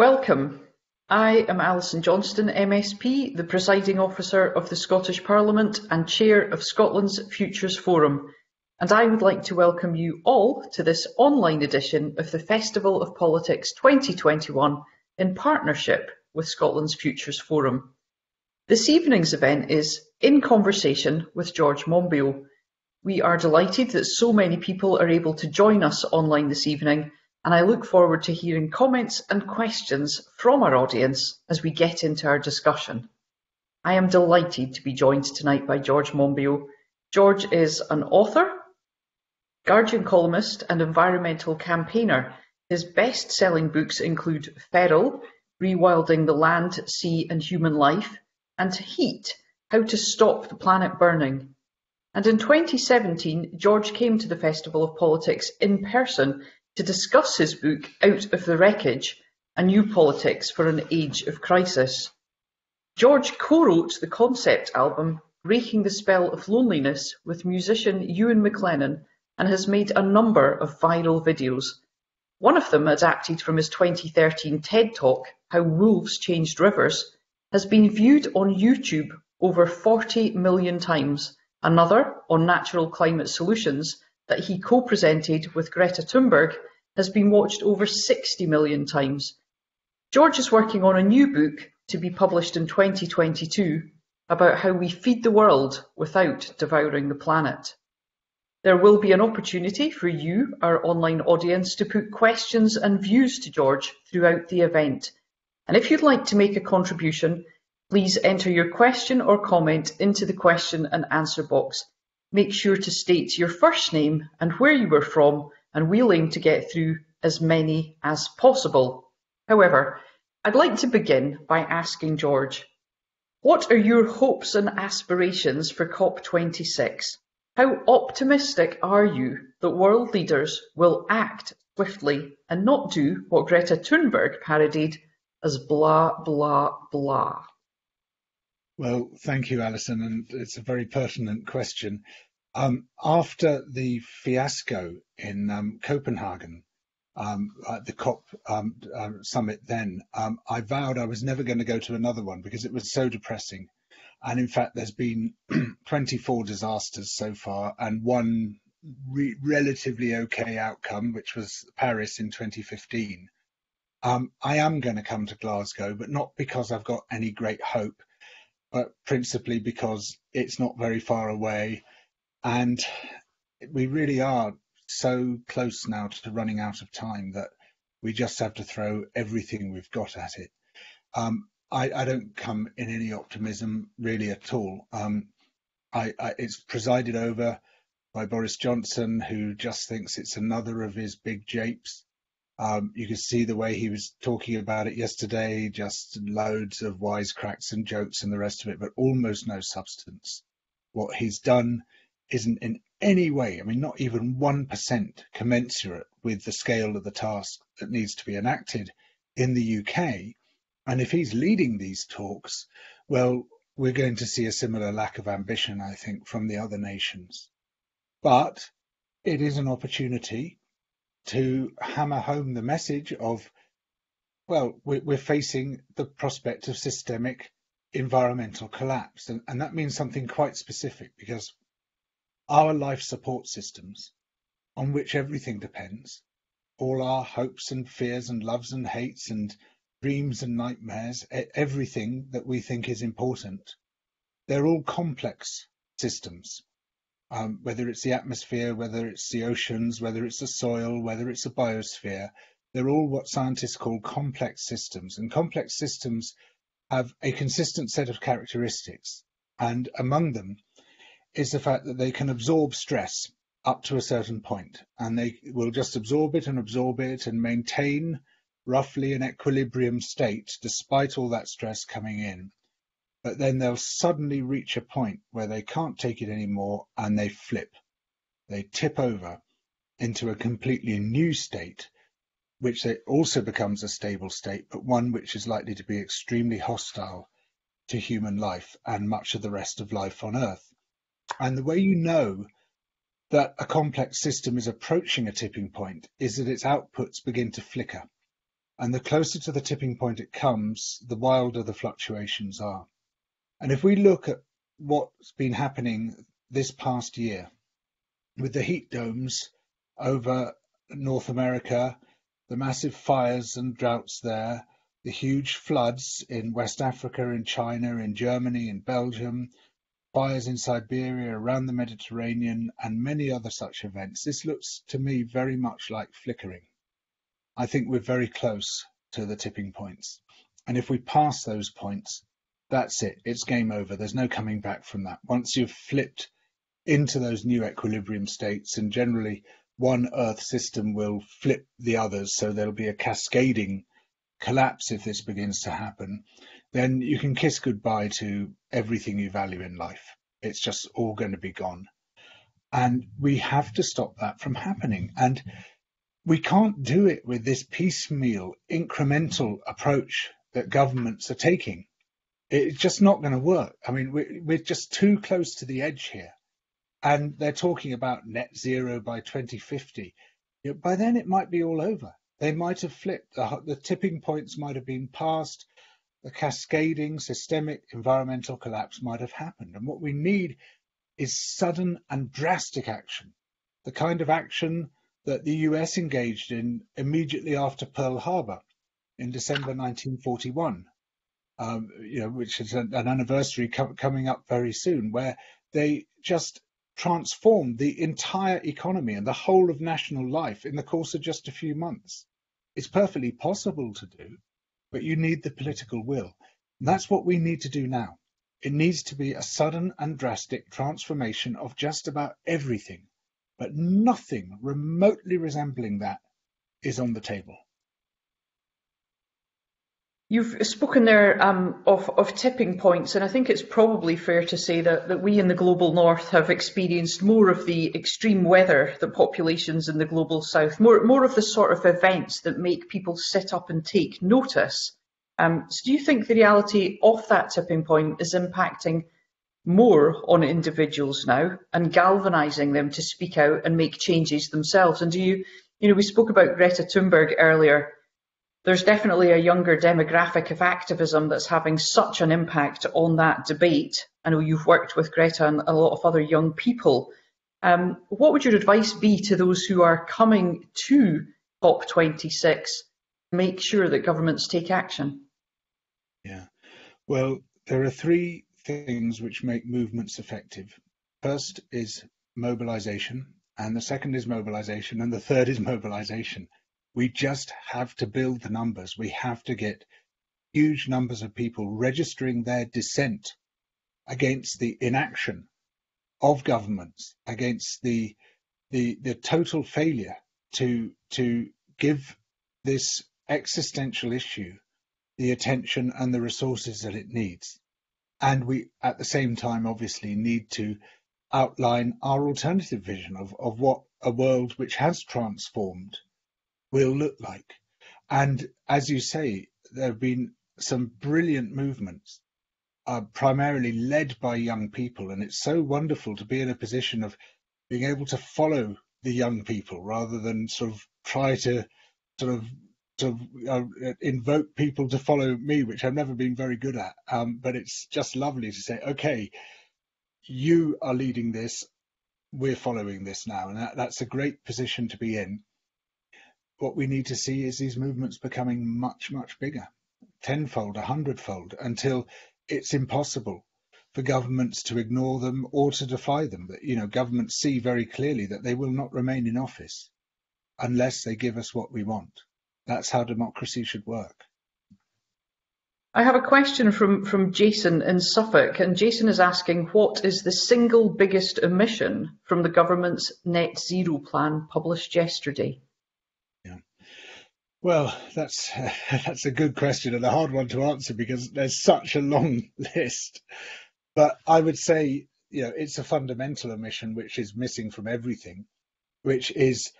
Welcome. I am Alison Johnstone, MSP, the presiding officer of the Scottish Parliament and chair of Scotland's Futures Forum, and I would like to welcome you all to this online edition of the Festival of Politics 2021 in partnership with Scotland's Futures Forum. This evening's event is In Conversation with George Monbiot. We are delighted that so many people are able to join us online this evening, and I look forward to hearing comments and questions from our audience as we get into our discussion. I am delighted to be joined tonight by George Monbiot. George is an author, Guardian columnist and environmental campaigner. His best-selling books include Feral, Rewilding the Land, Sea and Human Life, and Heat, How to Stop the Planet Burning. And in 2017, George came to the Festival of Politics in person to discuss his book, Out of the Wreckage, A New Politics for an Age of Crisis. George co-wrote the concept album, Breaking the Spell of Loneliness, with musician Ewan McLennan, and has made a number of viral videos. One of them, adapted from his 2013 TED Talk, How Wolves Changed Rivers, has been viewed on YouTube over 40 million times. Another, on Natural Climate Solutions, that he co-presented with Greta Thunberg, has been watched over 60 million times. George is working on a new book to be published in 2022 about how we feed the world without devouring the planet. There will be an opportunity for you, our online audience, to put questions and views to George throughout the event. And if you'd like to make a contribution, please enter your question or comment into the question and answer box. Make sure to state your first name and where you were from, and we'll aim to get through as many as possible. However, I'd like to begin by asking George, what are your hopes and aspirations for COP26? How optimistic are you that world leaders will act swiftly and not do what Greta Thunberg parodied as blah, blah, blah? Well, thank you, Alison, and it's a very pertinent question. After the fiasco in Copenhagen, at the COP summit then, I vowed I was never going to go to another one because it was so depressing. And in fact, there's been 24 disasters so far and one relatively okay outcome, which was Paris in 2015. I am going to come to Glasgow, but not because I've got any great hope, but principally because it's not very far away and we really are so close now to running out of time that we just have to throw everything we've got at it. I don't come in any optimism really at all. It's presided over by Boris Johnson, who just thinks it's another of his big japes. You could see the way he was talking about it yesterday, just loads of wisecracks and jokes and the rest of it, but almost no substance. What he's done isn't in any way, I mean, not even 1% commensurate with the scale of the task that needs to be enacted in the UK. And if he's leading these talks, well, we're going to see a similar lack of ambition, I think, from the other nations. But it is an opportunity to hammer home the message of, well, we're facing the prospect of systemic environmental collapse. And that means something quite specific, because our life support systems, on which everything depends, all our hopes and fears and loves and hates and dreams and nightmares, everything that we think is important, they're all complex systems. Whether it's the atmosphere, whether it's the oceans, whether it's the soil, whether it's the biosphere, they're all what scientists call complex systems. And complex systems have a consistent set of characteristics. And among them is the fact that they can absorb stress up to a certain point. And they will just absorb it and maintain roughly an equilibrium state despite all that stress coming in. But then they'll suddenly reach a point where they can't take it anymore and they flip. They tip over into a completely new state, which also becomes a stable state, but one which is likely to be extremely hostile to human life and much of the rest of life on Earth. And the way you know that a complex system is approaching a tipping point is that its outputs begin to flicker. and the closer to the tipping point it comes, the wilder the fluctuations are. And if we look at what's been happening this past year with the heat domes over North America, the massive fires and droughts there, the huge floods in West Africa, in China, in Germany, in Belgium, fires in Siberia, around the Mediterranean, and many other such events, this looks to me very much like flickering. I think we're very close to the tipping points. And if we pass those points, that's it. It's game over. There's no coming back from that. Once you've flipped into those new equilibrium states, and generally one Earth system will flip the others, so there'll be a cascading collapse if this begins to happen, then you can kiss goodbye to everything you value in life. It's just all going to be gone. And we have to stop that from happening. And we can't do it with this piecemeal, incremental approach that governments are taking. It's just not going to work. I mean, we're just too close to the edge here. And they're talking about net zero by 2050. You know, by then it might be all over. They might have flipped. The tipping points might have been passed. The cascading systemic environmental collapse might have happened. And what we need is sudden and drastic action, the kind of action that the US engaged in immediately after Pearl Harbor in December 1941, which is an anniversary coming up very soon, where they just transformed the entire economy and the whole of national life in the course of just a few months. It's perfectly possible to do, but you need the political will. And that's what we need to do now. It needs to be a sudden and drastic transformation of just about everything, but nothing remotely resembling that is on the table. You've spoken there of tipping points, and I think it's probably fair to say that we in the global north have experienced more of the extreme weather than populations in the global south, more of the sort of events that make people sit up and take notice. So do you think the reality of that tipping point is impacting more on individuals now and galvanising them to speak out and make changes themselves? And do you know, we spoke about Greta Thunberg earlier. There's definitely a younger demographic of activism that's having such an impact on that debate. I know you've worked with Greta and a lot of other young people. What would your advice be to those who are coming to COP26 to make sure that governments take action? Yeah, well, there are three things which make movements effective. First is mobilization, and the second is mobilization, and the third is mobilization. We just have to build the numbers. We have to get huge numbers of people registering their dissent against the inaction of governments, against the total failure to give this existential issue the attention and the resources that it needs. And we, at the same time, obviously need to outline our alternative vision of what a world which has transformed will look like. And as you say, there have been some brilliant movements, primarily led by young people, and it's so wonderful to be in a position of being able to follow the young people rather than sort of try to invoke people to follow me, which I've never been very good at, but it's just lovely to say, okay, you are leading this, we're following this now, and that's a great position to be in. What we need to see is these movements becoming much, much bigger, tenfold, 100-fold, until it's impossible for governments to ignore them or to defy them. But, you know, governments see very clearly that they will not remain in office unless they give us what we want. That's how democracy should work. I have a question from Jason in Suffolk, and Jason is asking, what is the single biggest omission from the government's net zero plan published yesterday? Well, that's a good question and a hard one to answer because there's such a long list. But I would say, you know, it's a fundamental omission which is missing from everything, which is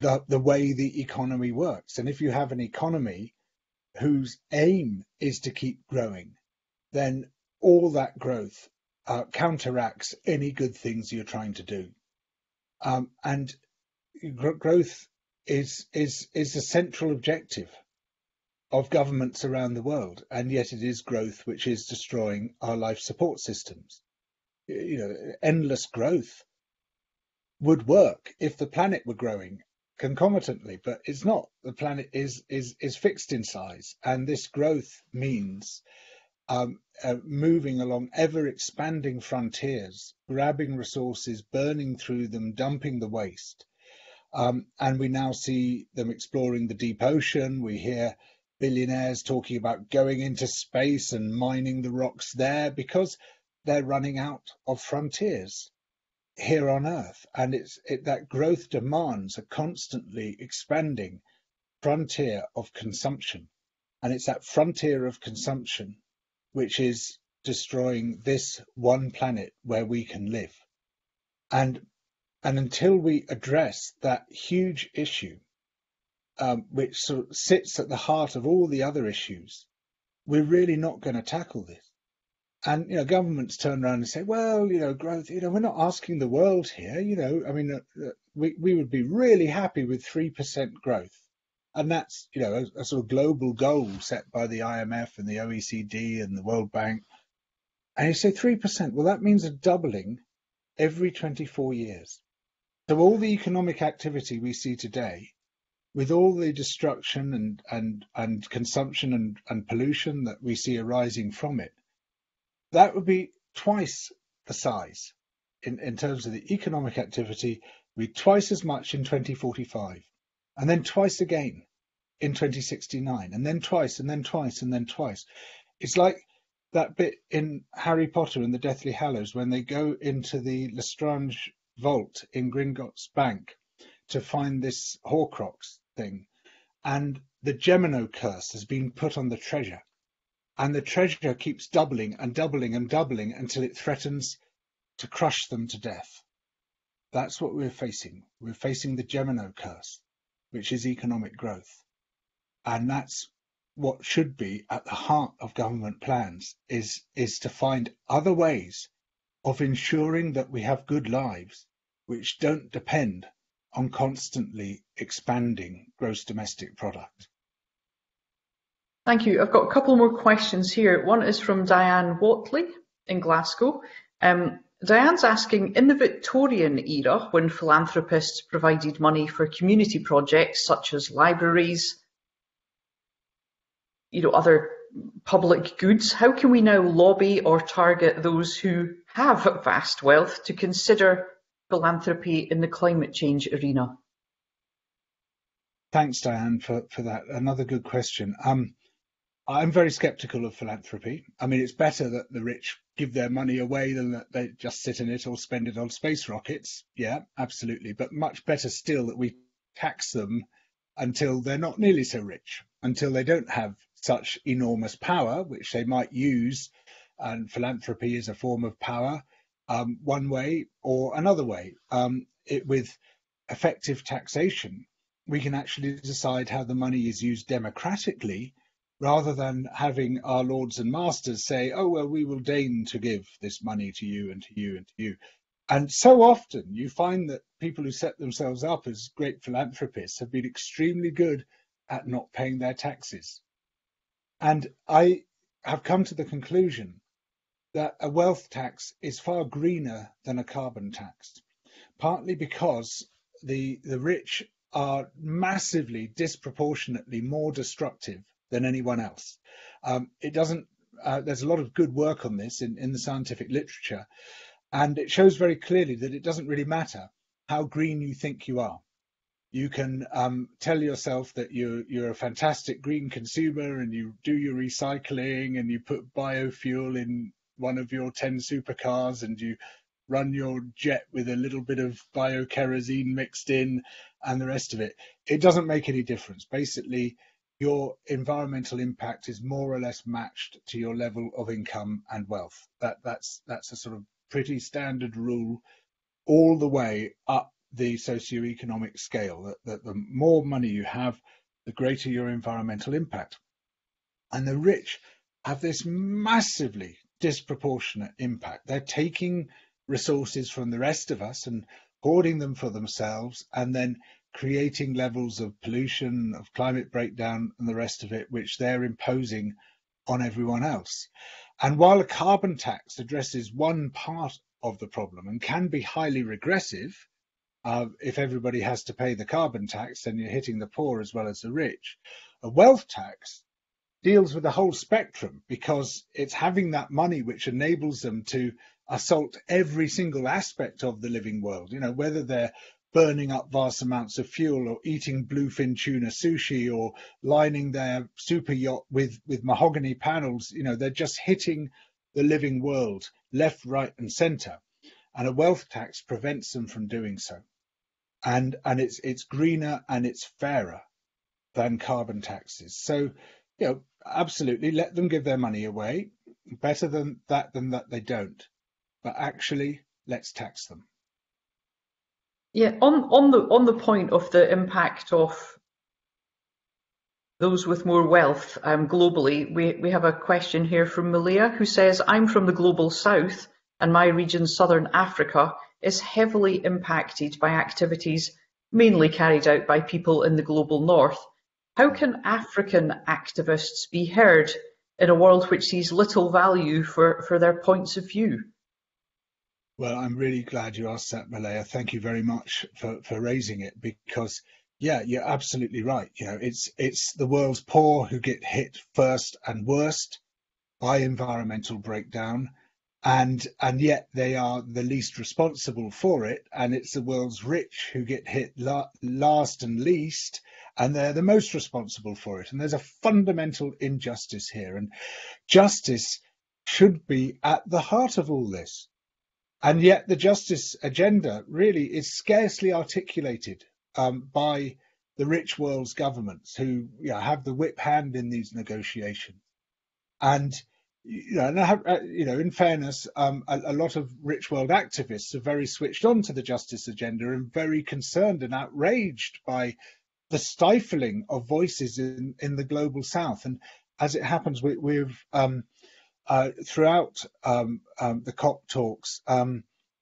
the way the economy works. And if you have an economy whose aim is to keep growing, then all that growth counteracts any good things you're trying to do. And growth is the central objective of governments around the world, and yet it is growth which is destroying our life support systems. You know, endless growth would work if the planet were growing concomitantly, but it's not. The planet is fixed in size, and this growth means moving along ever expanding frontiers, grabbing resources, burning through them, dumping the waste. And we now see them exploring the deep ocean. We hear billionaires talking about going into space and mining the rocks there, because they're running out of frontiers here on Earth. And it's that growth demands a constantly expanding frontier of consumption. And it's that frontier of consumption which is destroying this one planet where we can live. And until we address that huge issue, which sort of sits at the heart of all the other issues, we're really not going to tackle this. And, you know, governments turn around and say, well, you know, growth, you know, we're not asking the world here. You know, I mean, we would be really happy with 3% growth. And that's, you know, a sort of global goal set by the IMF and the OECD and the World Bank. And you say 3%, well, that means a doubling every 24 years. So all the economic activity we see today, with all the destruction and consumption and pollution that we see arising from it, that would be twice the size in terms of the economic activity, be twice as much in 2045. And then twice again in 2069, and then twice, and then twice, and then twice. It's like that bit in Harry Potter and the Deathly Hallows when they go into the Lestrange vault in Gringotts Bank to find this Horcrux thing, and the Gemino curse has been put on the treasure, and the treasure keeps doubling and doubling and doubling until it threatens to crush them to death. That's what we're facing. We're facing the Gemino curse, which is economic growth. And that's what should be at the heart of government plans, is to find other ways of ensuring that we have good lives which don't depend on constantly expanding gross domestic product. Thank you. I've got a couple more questions here. One is from Diane Watley in Glasgow. Diane's asking, in the Victorian era, when philanthropists provided money for community projects such as libraries, you know, other public goods, how can we now lobby or target those who have vast wealth to consider philanthropy in the climate change arena? Thanks, Diane, for that. Another good question. I'm very sceptical of philanthropy. I mean, it's better that the rich give their money away than that they just sit in it or spend it on space rockets. Yeah, absolutely. But much better still that we tax them until they're not nearly so rich, until they don't have such enormous power, which they might use. And philanthropy is a form of power, one way or another way. With effective taxation, we can actually decide how the money is used democratically, rather than having our lords and masters say, oh, well, we will deign to give this money to you and to you and to you. And so often you find that people who set themselves up as great philanthropists have been extremely good at not paying their taxes. And I have come to the conclusion that a wealth tax is far greener than a carbon tax, partly because the rich are massively disproportionately more destructive than anyone else. It doesn't. There's a lot of good work on this in the scientific literature, and it shows very clearly that it doesn't really matter how green you think you are. You can tell yourself that you're a fantastic green consumer and you do your recycling and you put biofuel in one of your 10 supercars and you run your jet with a little bit of bio-kerosene mixed in and the rest of it. It doesn't make any difference. Basically, your environmental impact is more or less matched to your level of income and wealth. That's a sort of pretty standard rule all the way up the socioeconomic scale, that the more money you have, the greater your environmental impact. And the rich have this massively disproportionate impact. They're taking resources from the rest of us and hoarding them for themselves, and then creating levels of pollution, of climate breakdown and the rest of it, which they're imposing on everyone else. And while a carbon tax addresses one part of the problem and can be highly regressive, if everybody has to pay the carbon tax, then you're hitting the poor as well as the rich. A wealth tax deals with the whole spectrum, because it's having that money which enables them to assault every single aspect of the living world, you know, whether they're burning up vast amounts of fuel or eating bluefin tuna sushi or lining their super yacht with mahogany panels. You know, they're just hitting the living world left, right and centre. And a wealth tax prevents them from doing so. And it's greener and it's fairer than carbon taxes. So, you know, absolutely let them give their money away. Better than that they don't. But actually, let's tax them. Yeah, on the point of the impact of those with more wealth globally, we have a question here from Malia, who says, I'm from the global south and my region, southern Africa, is heavily impacted by activities mainly carried out by people in the global north. How can African activists be heard in a world which sees little value for their points of view? Well, I'm really glad you asked that, Malaya. Thank you very much for raising it, because, yeah, you're absolutely right. You know, it's the world's poor who get hit first and worst by environmental breakdown, and yet they are the least responsible for it. And it's the world's rich who get hit last and least, and they're the most responsible for it. And there's a fundamental injustice here, and justice should be at the heart of all this. And yet the justice agenda really is scarcely articulated by the rich world's governments, who, you know, have the whip hand in these negotiations. And, you know, in fairness, a lot of rich world activists are very switched on to the justice agenda and very concerned and outraged by the stifling of voices in the global south. And as it happens, throughout the COP talks,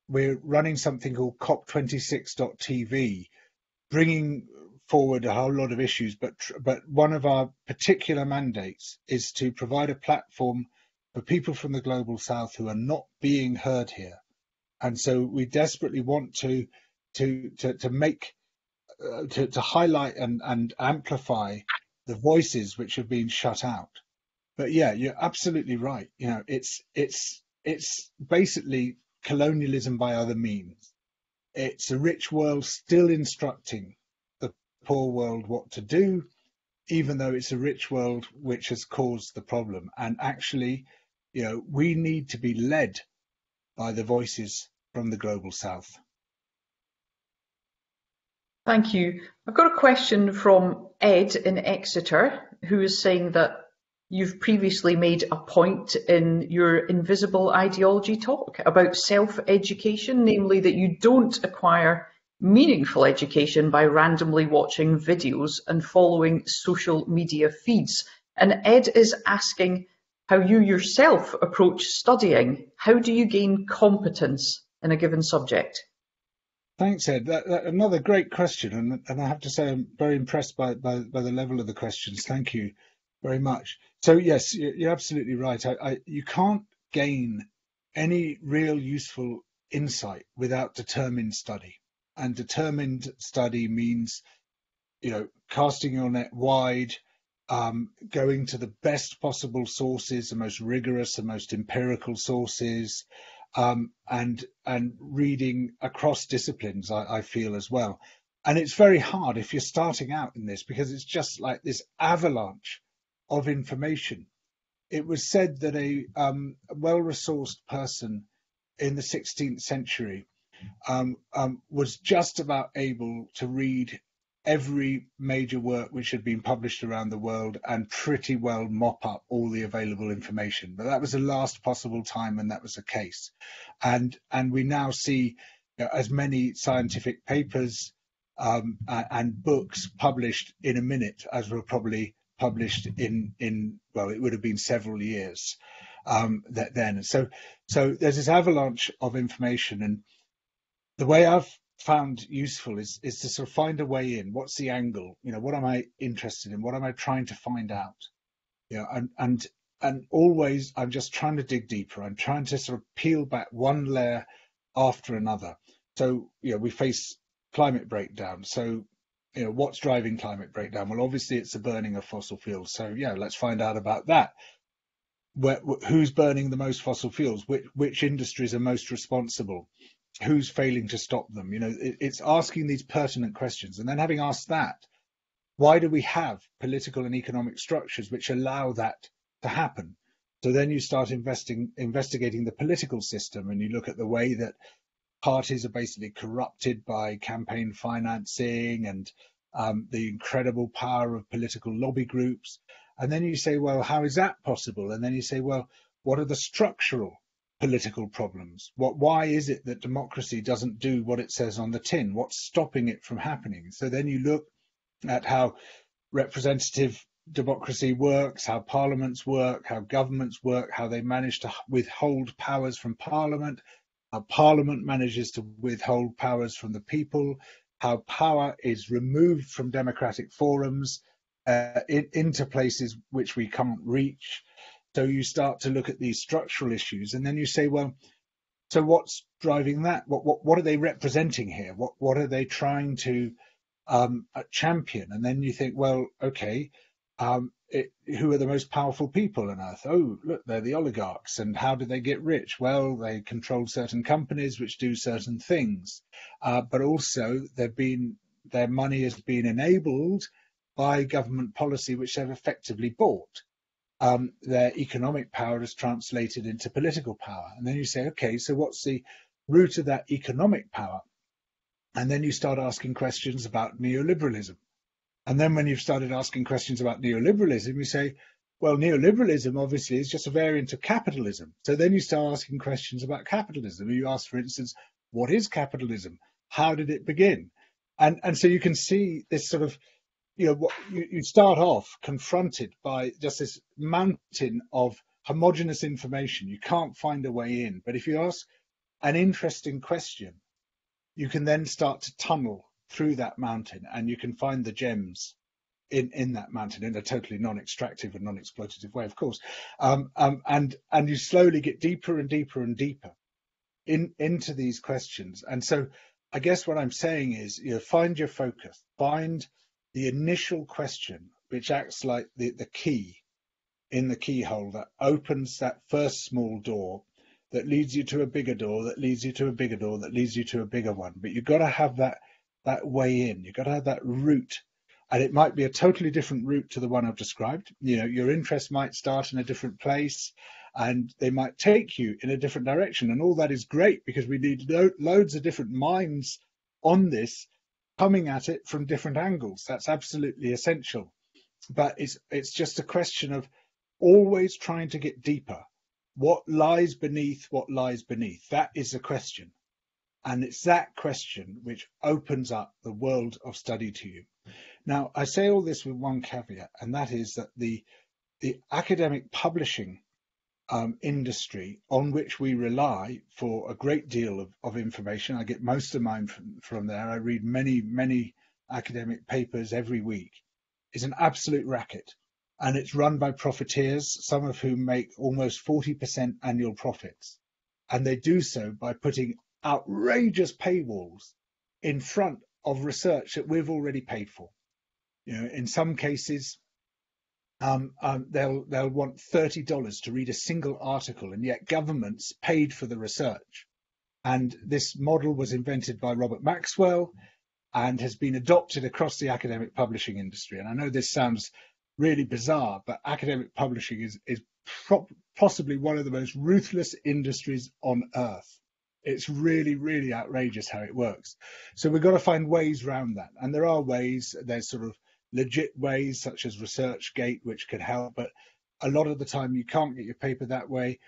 we're running something called COP26.tv, bringing forward a whole lot of issues. But one of our particular mandates is to provide a platform for people from the global south who are not being heard here. And so we desperately want to highlight and amplify the voices which have been shut out. But yeah, you're absolutely right. You know, it's basically colonialism by other means. It's the rich world still instructing the poor world what to do, even though it's a rich world which has caused the problem. And actually, you know, we need to be led by the voices from the global south. Thank you. I've got a question from Ed in Exeter, who is saying that you've previously made a point in your Invisible Ideology talk about self-education, namely that you don't acquire meaningful education by randomly watching videos and following social media feeds. And Ed is asking how you yourself approach studying. How do you gain competence in a given subject? Thanks, Ed. Another great question. And I have to say, I'm very impressed by the level of the questions. Thank you very much. So yes, you're absolutely right. You can't gain any real useful insight without determined study. And determined study means, you know, casting your net wide, going to the best possible sources, the most rigorous, the most empirical sources, and reading across disciplines, I feel as well. And it's very hard if you're starting out in this, because it's just like this avalanche of information. It was said that a well-resourced person in the 16th century was just about able to read every major work which had been published around the world and pretty well mop up all the available information. But that was the last possible time when that was the case. And we now see, you know, as many scientific papers and books published in a minute as were probably published in well, it would have been several years that then. So there's this avalanche of information, and the way I've found useful is to sort of find a way in. What's the angle? You know, what am I interested in? What am I trying to find out? You know, and always I'm just trying to dig deeper. I'm trying to sort of peel back one layer after another. So, you know, we face climate breakdown. So, you know, what's driving climate breakdown? Well, obviously it's the burning of fossil fuels. So yeah, let's find out about that. Who's burning the most fossil fuels? Which industries are most responsible? Who's failing to stop them? You know, it's asking these pertinent questions. And then having asked that, why do we have political and economic structures which allow that to happen? So then you start investigating the political system, and you look at the way that parties are basically corrupted by campaign financing and the incredible power of political lobby groups. And then you say, well, how is that possible? And then you say, well, what are the structural political problems? Why is it that democracy doesn't do what it says on the tin? What's stopping it from happening? So then you look at how representative democracy works, how parliaments work, how governments work, how they manage to withhold powers from parliament, how parliament manages to withhold powers from the people, how power is removed from democratic forums into places which we can't reach. So you start to look at these structural issues, and then you say, well, so what's driving that? What are they representing here? What are they trying to champion? And then you think, well, okay, who are the most powerful people on earth? Oh, look, they're the oligarchs. And how do they get rich? Well, they control certain companies which do certain things, but also their money has been enabled by government policy which they've effectively bought. Their economic power is translated into political power. And then you say, okay, so what's the root of that economic power? And then you start asking questions about neoliberalism. And then when you've started asking questions about neoliberalism, you say, well, neoliberalism obviously is just a variant of capitalism. So then you start asking questions about capitalism. You ask, for instance, what is capitalism? How did it begin? And so you can see this sort of, you know, you start off confronted by just this mountain of homogeneous information. You can't find a way in. But if you ask an interesting question, you can then start to tunnel through that mountain, and you can find the gems in that mountain in a totally non-extractive and non-exploitative way, of course. And you slowly get deeper and deeper and deeper into these questions. And so I guess what I'm saying is, you know, find your focus, find the initial question, which acts like the key in the keyhole that opens that first small door, that leads you to a bigger door, that leads you to a bigger door, that leads you to a bigger one. But you've got to have that way in. You've got to have that route. And it might be a totally different route to the one I've described. You know, your interest might start in a different place, and they might take you in a different direction. And all that is great, because we need loads of different minds on this, coming at it from different angles. That's absolutely essential. But it's just a question of always trying to get deeper. What lies beneath what lies beneath? That is the question. And it's that question which opens up the world of study to you. Now, I say all this with one caveat, and that is that the academic publishing industry on which we rely for a great deal of information. I get most of mine from there. I read many, many academic papers every week. It's an absolute racket, and it's run by profiteers, some of whom make almost 40% annual profits. And they do so by putting outrageous paywalls in front of research that we've already paid for. You know, in some cases, they'll want $30 to read a single article, and yet governments paid for the research. And this model was invented by Robert Maxwell and has been adopted across the academic publishing industry. And I know this sounds really bizarre, but academic publishing is possibly one of the most ruthless industries on earth. It's really, really outrageous how it works. So we've got to find ways around that. And there are ways. There's sort of legit ways such as ResearchGate, which could help, but a lot of the time you can't get your paper that way.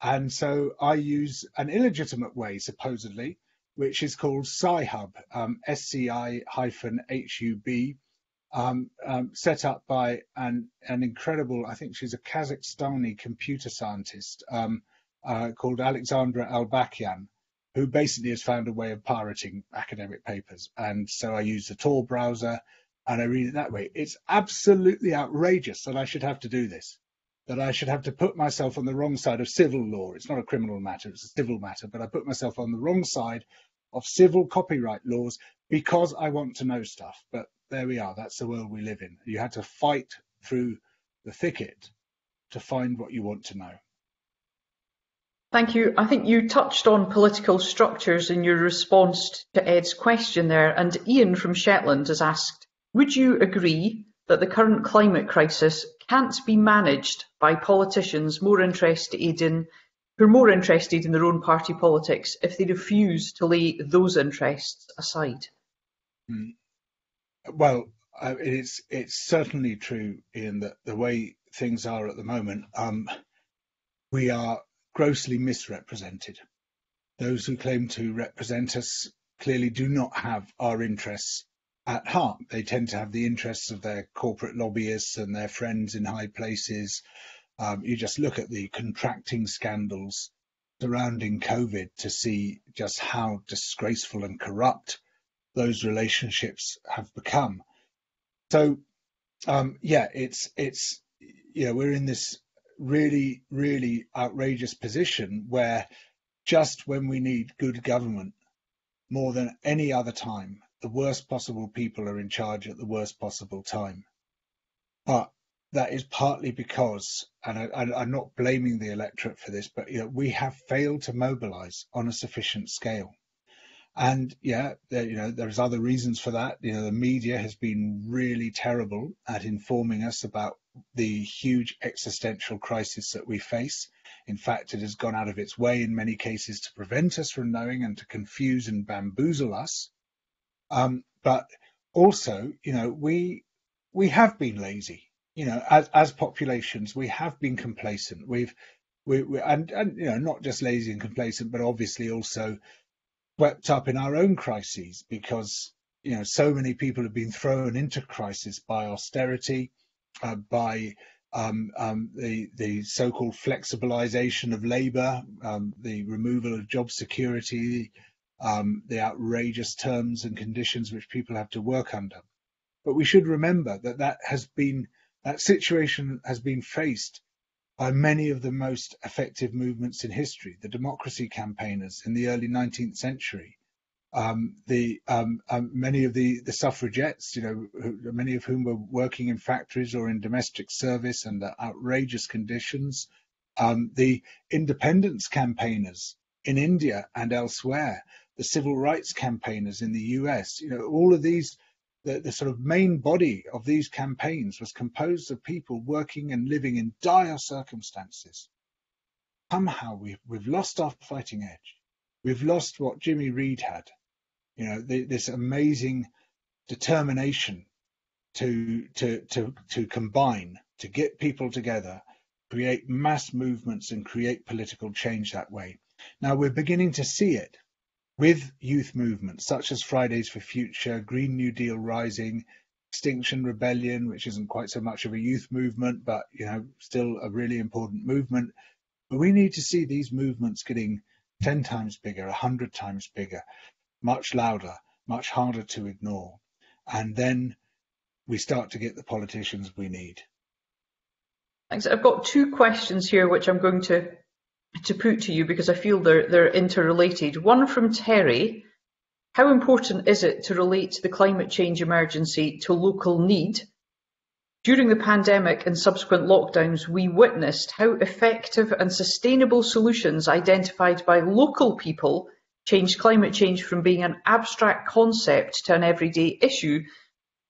And so I use an illegitimate way, supposedly, which is called Sci-Hub, SCI-HUB, set up by an incredible, I think she's a Kazakhstani computer scientist, called Alexandra Albakyan. who basically has found a way of pirating academic papers. And so I use the Tor browser and I read it that way. It's absolutely outrageous that I should have to do this, that I should have to put myself on the wrong side of civil law. It's not a criminal matter, it's a civil matter, but I put myself on the wrong side of civil copyright laws because I want to know stuff. But there we are, that's the world we live in. You had to fight through the thicket to find what you want to know. Thank you. I think you touched on political structures in your response to Ed's question there. And Ian from Shetland has asked, would you agree that the current climate crisis can't be managed by politicians who are more interested in their own party politics if they refuse to lay those interests aside? Well, it's certainly true, Ian, that the way things are at the moment, we are grossly misrepresented. Those who claim to represent us clearly do not have our interests at heart. They tend to have the interests of their corporate lobbyists and their friends in high places. You just look at the contracting scandals surrounding COVID to see just how disgraceful and corrupt those relationships have become. So, we're in this really, really outrageous position where just when we need good government more than any other time, the worst possible people are in charge at the worst possible time. But that is partly because, and I'm not blaming the electorate for this, but we have failed to mobilize on a sufficient scale. And there's other reasons for that. The media has been really terrible at informing us about the huge existential crisis that we face. In fact, it has gone out of its way in many cases to prevent us from knowing and to confuse and bamboozle us. But also, we have been lazy. As populations, we have been complacent. We're not just lazy and complacent, but obviously also swept up in our own crises because, so many people have been thrown into crisis by austerity, by the so-called flexibilization of labor, the removal of job security, the outrageous terms and conditions which people have to work under. But we should remember that that situation has been faced by many of the most effective movements in history, the democracy campaigners in the early 19th century, many of the suffragettes, many of whom were working in factories or in domestic service under outrageous conditions, the independence campaigners in India and elsewhere, the civil rights campaigners in the US, all of these. The sort of main body of these campaigns was composed of people working and living in dire circumstances. Somehow we've lost our fighting edge. We've lost what Jimmy Reed had, this amazing determination to combine, to get people together, create mass movements and create political change that way. Now we're beginning to see it with youth movements such as Fridays for Future, Green New Deal Rising, Extinction Rebellion, which isn't quite so much of a youth movement, but still a really important movement. But we need to see these movements getting 10 times bigger, 100 times bigger, much louder, much harder to ignore. And then we start to get the politicians we need. Thanks. I've got two questions here, which I'm going to put to you because I feel they're interrelated. One from Terry: how important is it to relate the climate change emergency to local need? During the pandemic and subsequent lockdowns, we witnessed how effective and sustainable solutions identified by local people changed climate change from being an abstract concept to an everyday issue.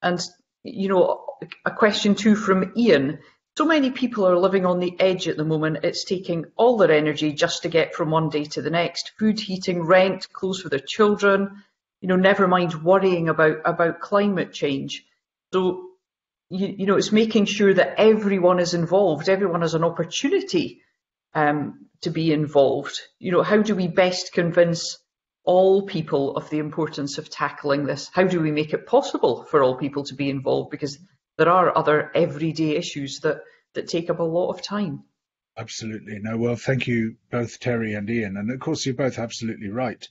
And, a question too from Ian: so many people are living on the edge at the moment, it's taking all their energy just to get from one day to the next. Food, heating, rent, clothes for their children, never mind worrying about climate change. So, it's making sure that everyone is involved, everyone has an opportunity to be involved. How do we best convince all people of the importance of tackling this? How do we make it possible for all people to be involved? Because there are other everyday issues that take up a lot of time. Absolutely. No, well, thank you both, Terry and Ian. And of course, you're both absolutely right.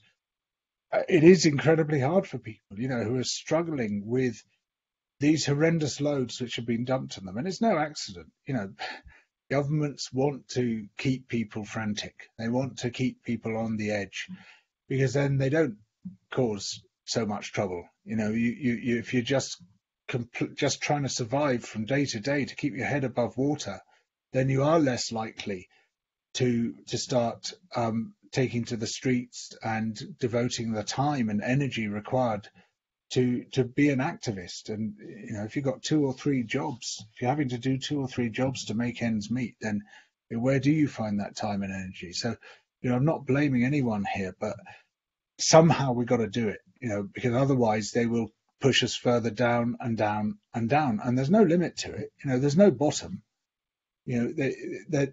It is incredibly hard for people, you know, who are struggling with these horrendous loads which have been dumped on them. And it's no accident, you know, governments want to keep people frantic. They want to keep people on the edge because then they don't cause so much trouble. You know, you if you're just trying to survive from day to day to keep your head above water, then you are less likely to start taking to the streets and devoting the time and energy required to be an activist. And, you know, if you've got two or three jobs, if you're having to do two or three jobs to make ends meet, then where do you find that time and energy? So, you know, I'm not blaming anyone here, but somehow we've got to do it, you know, because otherwise they will push us further down and down and down. And there's no limit to it. You know, there's no bottom. You know,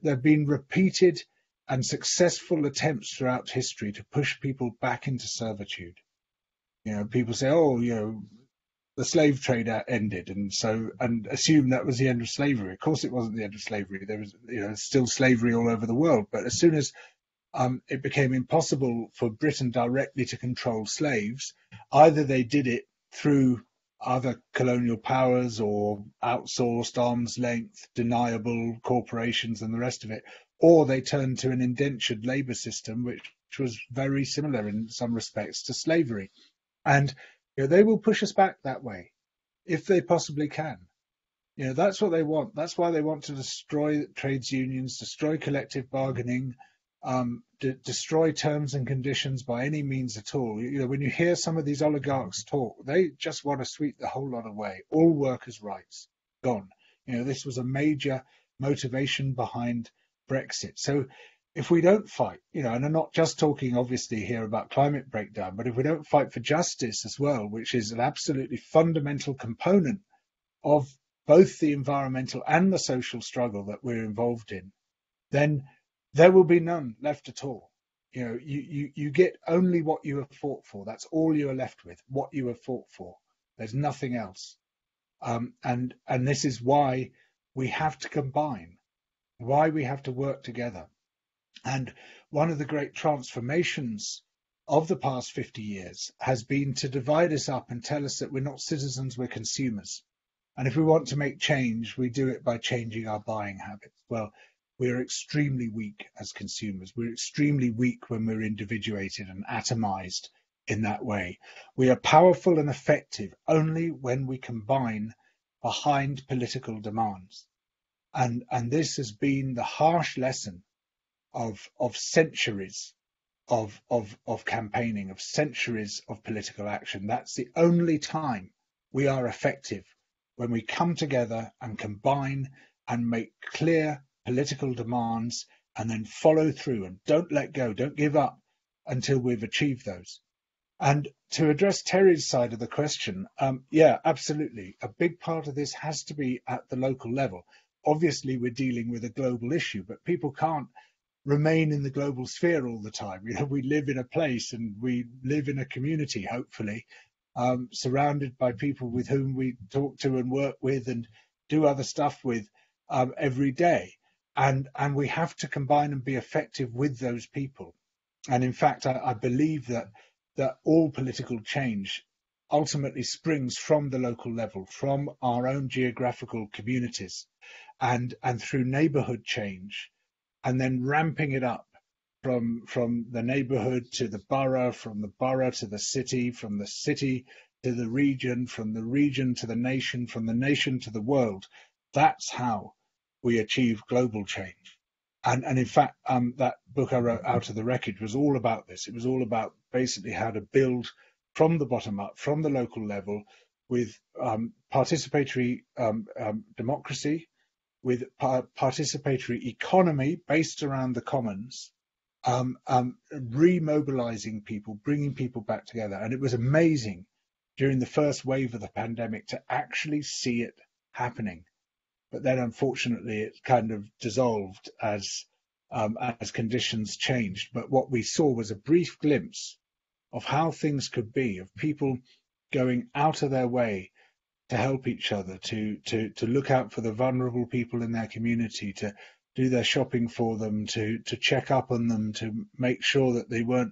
there've been repeated and successful attempts throughout history to push people back into servitude. You know, people say, oh, you know, the slave trade ended, and so, and assume that was the end of slavery. Of course, it wasn't the end of slavery. There was, you know, still slavery all over the world. But as soon as it became impossible for Britain directly to control slaves, either they did it through other colonial powers or outsourced arm's length, deniable corporations and the rest of it, or they turned to an indentured labour system, which was very similar in some respects to slavery. And, you know, they will push us back that way if they possibly can. You know, that's what they want. That's why they want to destroy trades unions, destroy collective bargaining, destroy terms and conditions by any means at all. You know, when you hear some of these oligarchs talk, they just want to sweep the whole lot away. All workers' rights gone. You know, this was a major motivation behind Brexit. So if we don't fight, you know, and I'm not just talking obviously here about climate breakdown, but if we don't fight for justice as well, which is an absolutely fundamental component of both the environmental and the social struggle that we're involved in, then there will be none left at all. You know, you get only what you have fought for. That's all you are left with, what you have fought for. There's nothing else. And this is why we have to combine, why we have to work together. And one of the great transformations of the past 50 years has been to divide us up and tell us that we're not citizens, we're consumers. And if we want to make change, we do it by changing our buying habits. Well, we are extremely weak as consumers. We're extremely weak when we're individuated and atomized in that way. We are powerful and effective only when we combine behind political demands. And this has been the harsh lesson of centuries of campaigning, of centuries of political action. That's the only time we are effective, when we come together and combine and make clear political demands and then follow through and don't let go, don't give up until we've achieved those. And to address Terry's side of the question, yeah, absolutely. A big part of this has to be at the local level. Obviously, we're dealing with a global issue, but people can't remain in the global sphere all the time. You know, we live in a place and we live in a community, hopefully, surrounded by people with whom we talk to and work with and do other stuff with every day. And we have to combine and be effective with those people. And in fact, I believe that all political change ultimately springs from the local level, from our own geographical communities, and through neighborhood change, and then ramping it up from the neighborhood to the borough, from the borough to the city, from the city to the region, from the region to the nation, from the nation to the world. That's how we achieve global change. And in fact, that book I wrote, Out of the Wreckage, was all about this. It was all about basically how to build from the bottom up, from the local level, with participatory democracy, with participatory economy based around the commons, remobilizing people, bringing people back together. And it was amazing during the first wave of the pandemic to actually see it happening. But then, unfortunately, it kind of dissolved as conditions changed. But what we saw was a brief glimpse of how things could be, of people going out of their way to help each other, to look out for the vulnerable people in their community, to do their shopping for them, to check up on them, to make sure that they weren't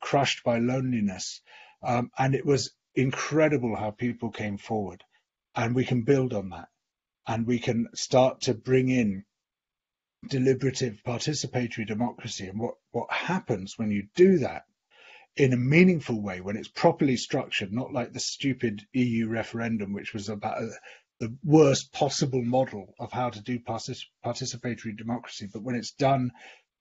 crushed by loneliness. And it was incredible how people came forward, and we can build on that, and we can start to bring in deliberative participatory democracy. And what happens when you do that in a meaningful way, when it's properly structured, not like the stupid EU referendum, which was about the worst possible model of how to do participatory democracy, but when it's done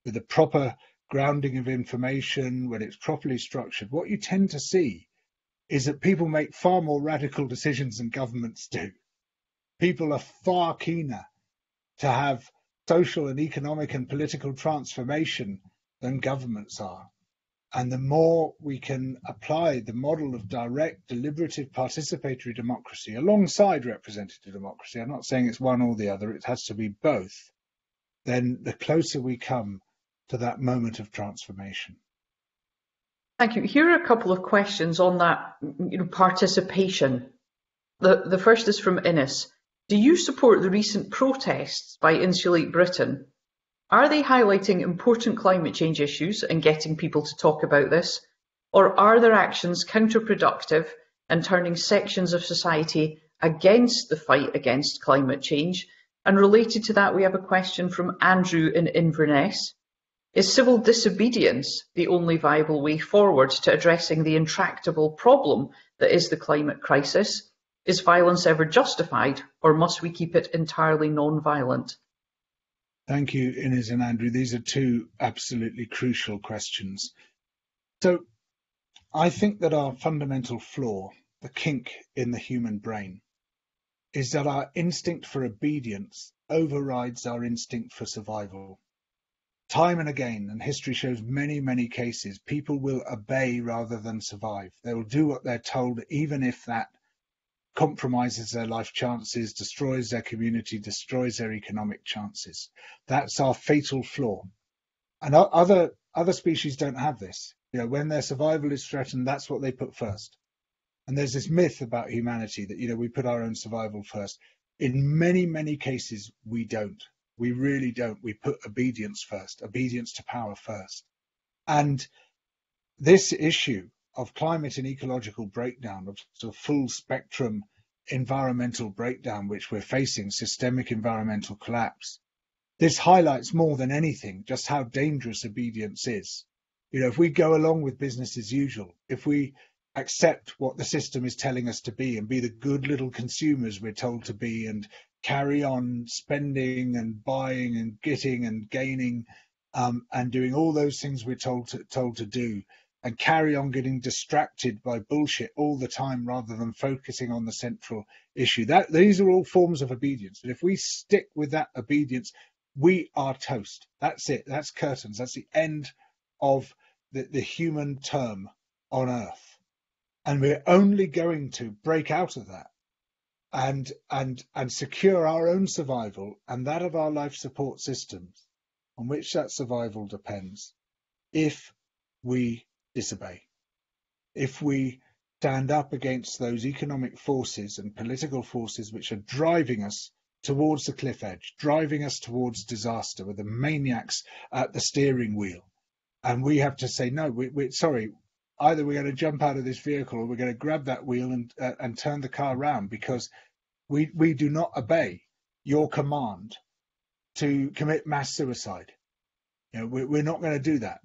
with the proper grounding of information, when it's properly structured, what you tend to see is that people make far more radical decisions than governments do. People are far keener to have social and economic and political transformation than governments are. And the more we can apply the model of direct, deliberative, participatory democracy alongside representative democracy, I'm not saying it's one or the other, it has to be both, then the closer we come to that moment of transformation. Thank you. Here are a couple of questions on that, participation. The first is from Innes. Do you support the recent protests by Insulate Britain? Are they highlighting important climate change issues and getting people to talk about this? Or are their actions counterproductive and turning sections of society against the fight against climate change? And related to that, we have a question from Andrew in Inverness. Is civil disobedience the only viable way forward to addressing the intractable problem that is the climate crisis? Is violence ever justified, or must we keep it entirely non-violent? Thank you, Innes and Andrew. These are two absolutely crucial questions. So I think that our fundamental flaw, the kink in the human brain, is that our instinct for obedience overrides our instinct for survival. Time and again, and history shows many, many cases, people will obey rather than survive. They will do what they're told, even if that compromises their life chances, destroys their community, destroys their economic chances. That's our fatal flaw. And other species don't have this. When their survival is threatened, that's what they put first. And there's this myth about humanity that, we put our own survival first. In many, many cases, we don't. We really don't. We put obedience first, obedience to power first. And this issue of climate and ecological breakdown, of sort of full spectrum environmental breakdown, which we're facing, systemic environmental collapse, this highlights more than anything just how dangerous obedience is. If we go along with business as usual, if we accept what the system is telling us to be and be the good little consumers we're told to be and carry on spending and buying and getting and gaining and doing all those things we're told to do, and carry on getting distracted by bullshit all the time rather than focusing on the central issue. These are all forms of obedience. And if we stick with that obedience, we are toast. That's it. That's curtains. That's the end of the human term on Earth. And we're only going to break out of that and secure our own survival and that of our life support systems on which that survival depends if we disobey, if we stand up against those economic forces and political forces which are driving us towards the cliff edge, driving us towards disaster with the maniacs at the steering wheel. And we have to say, no, we're sorry, either we're going to jump out of this vehicle or we're going to grab that wheel and turn the car around, because we do not obey your command to commit mass suicide. We're not going to do that.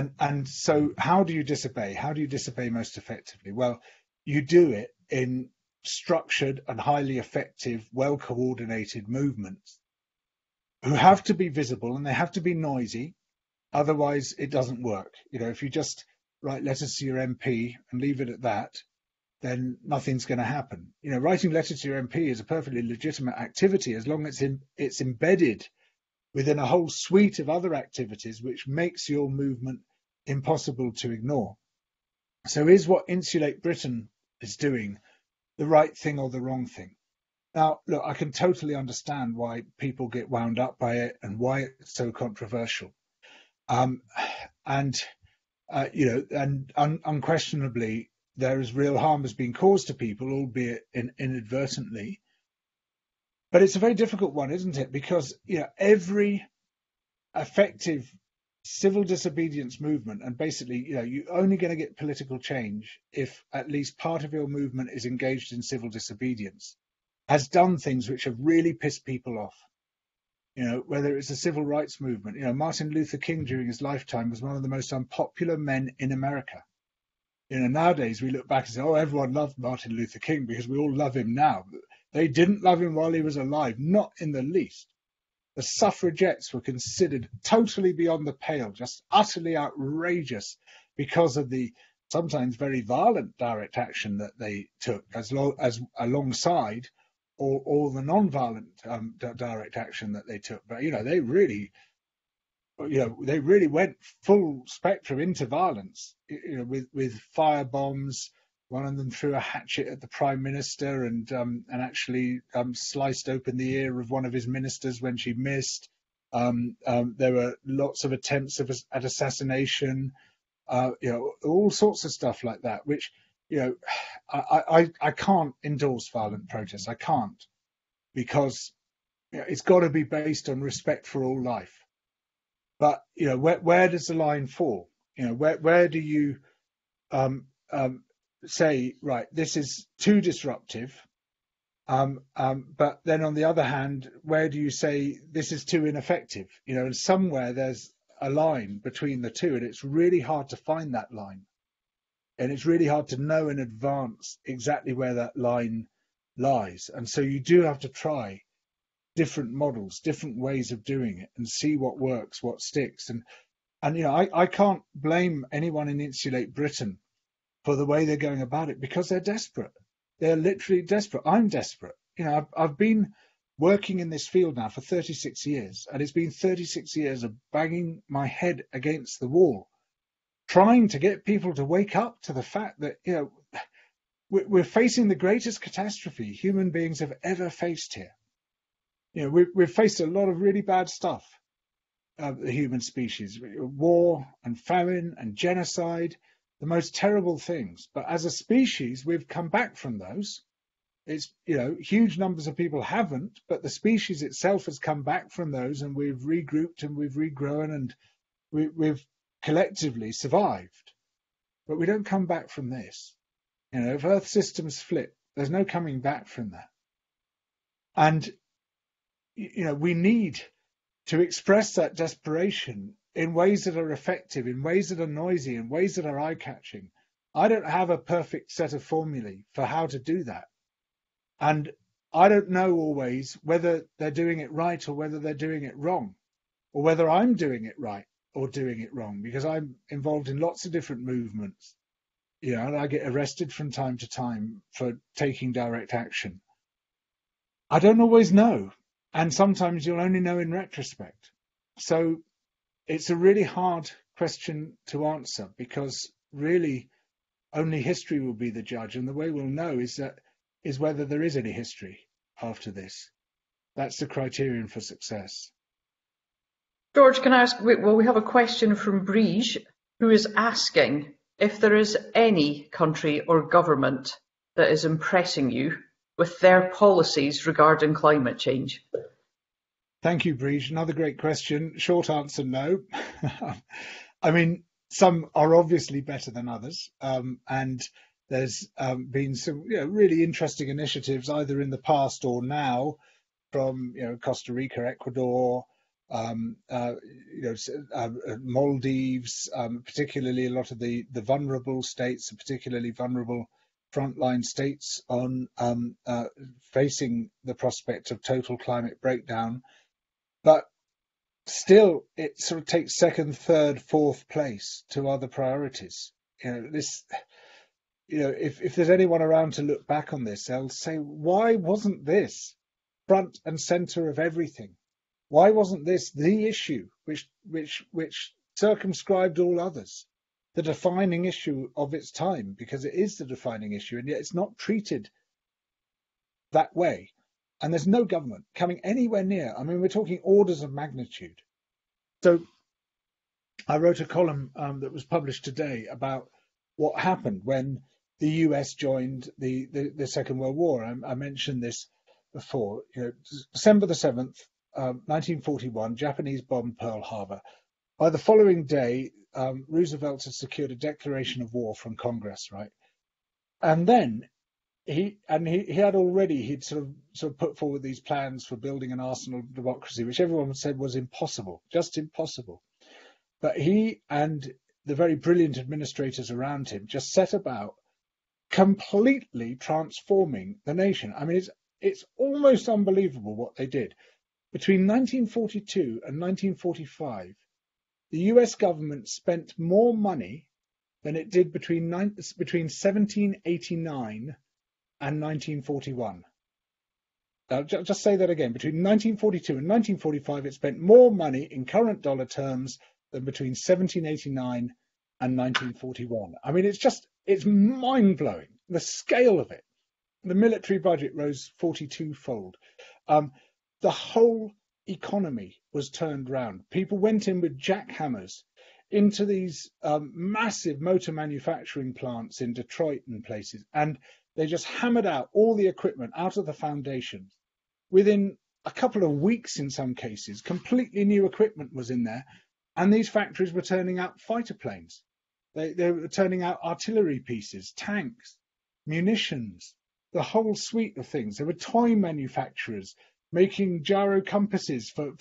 And so how do you disobey? How do you disobey most effectively? Well, you do it in structured and highly effective, well-coordinated movements who have to be visible and they have to be noisy. Otherwise, it doesn't work. If you just write letters to your MP and leave it at that, then nothing's going to happen. Writing letters to your MP is a perfectly legitimate activity as long as it's embedded within a whole suite of other activities which makes your movement impossible to ignore. So is what Insulate Britain is doing the right thing or the wrong thing? Now, look, I can totally understand why people get wound up by it and why it's so controversial. Unquestionably, there is real harm has been caused to people, albeit inadvertently. But it's a very difficult one, isn't it? Because, you know, every effective civil disobedience movement, and basically, you know, you're only going to get political change if at least part of your movement is engaged in civil disobedience, has done things which have really pissed people off. You know, whether it's the civil rights movement, you know, Martin Luther King during his lifetime was one of the most unpopular men in America. You know, nowadays we look back and say, oh, everyone loved Martin Luther King because we all love him now. They didn't love him while he was alive, not in the least. The suffragettes were considered totally beyond the pale, just utterly outrageous because of the sometimes very violent direct action that they took alongside all the non-violent direct action that they took. But, you know, they really went full spectrum into violence, you know, with fire bombs. One of them threw a hatchet at the prime minister and actually sliced open the ear of one of his ministers when she missed. There were lots of attempts at assassination, you know, all sorts of stuff like that, which, you know, I can't endorse violent protests. I can't, because, you know, it's got to be based on respect for all life. But, you know, where does the line fall? You know, where do you say, right, this is too disruptive, but then on the other hand, where do you say this is too ineffective? You know, and somewhere there's a line between the two, and it's really hard to find that line. And it's really hard to know in advance exactly where that line lies. And so you do have to try different models, different ways of doing it, and see what works, what sticks. And you know, I can't blame anyone in Insulate Britain for the way they're going about it, because they're desperate. They're literally desperate. I'm desperate. You know, I've been working in this field now for 36 years, and it's been 36 years of banging my head against the wall, trying to get people to wake up to the fact that, you know, we're facing the greatest catastrophe human beings have ever faced here. You know, we've faced a lot of really bad stuff, the human species, war and famine and genocide, the most terrible things. But as a species, we've come back from those. It's, you know, huge numbers of people haven't, but the species itself has come back from those, and we've regrouped and we've regrown, and we've collectively survived. But we don't come back from this. You know, if Earth systems flip, there's no coming back from that. And, you know, we need to express that desperation in ways that are effective, in ways that are noisy, in ways that are eye-catching. I don't have a perfect set of formulae for how to do that. And I don't know always whether they're doing it right or whether they're doing it wrong, or whether I'm doing it right or doing it wrong, because I'm involved in lots of different movements. You know, and I get arrested from time to time for taking direct action. I don't always know. And sometimes you'll only know in retrospect. So it's a really hard question to answer, because really only history will be the judge. And the way we'll know is whether there is any history after this. That's the criterion for success. George, can I ask, well, we have a question from Breege, who is asking if there is any country or government that is impressing you with their policies regarding climate change. Thank you, Breege. Another great question. Short answer, no. I mean, some are obviously better than others. And there's been some, you know, really interesting initiatives either in the past or now from, you know, Costa Rica, Ecuador, you know, Maldives, particularly a lot of the vulnerable states, and particularly vulnerable frontline states on facing the prospect of total climate breakdown. But still, it sort of takes second, third, fourth place to other priorities. You know, this, you know, if there's anyone around to look back on this, they'll say, why wasn't this front and center of everything? Why wasn't this the issue which circumscribed all others, the defining issue of its time? Because it is the defining issue, and yet it's not treated that way. And there's no government coming anywhere near. I mean, we're talking orders of magnitude. So I wrote a column that was published today about what happened when the US joined the Second World War. I mentioned this before, you know, December the 7th, 1941, Japanese bombed Pearl Harbor. By the following day, Roosevelt had secured a declaration of war from Congress, right? And then he'd put forward these plans for building an arsenal of democracy, which everyone said was impossible, just impossible. But he and the very brilliant administrators around him just set about completely transforming the nation. I mean, it's almost unbelievable what they did. Between 1942 and 1945, the US government spent more money than it did between 1789 and 1941. I'll just say that again. Between 1942 and 1945, it spent more money in current dollar terms than between 1789 and 1941. I mean, it's mind-blowing, the scale of it. The military budget rose 42-fold. The whole economy was turned round. People went in with jackhammers into these massive motor manufacturing plants in Detroit and places, and they just hammered out all the equipment out of the foundations. Within a couple of weeks, in some cases, completely new equipment was in there, and these factories were turning out fighter planes. They were turning out artillery pieces, tanks, munitions, the whole suite of things. There were toy manufacturers making gyro compasses for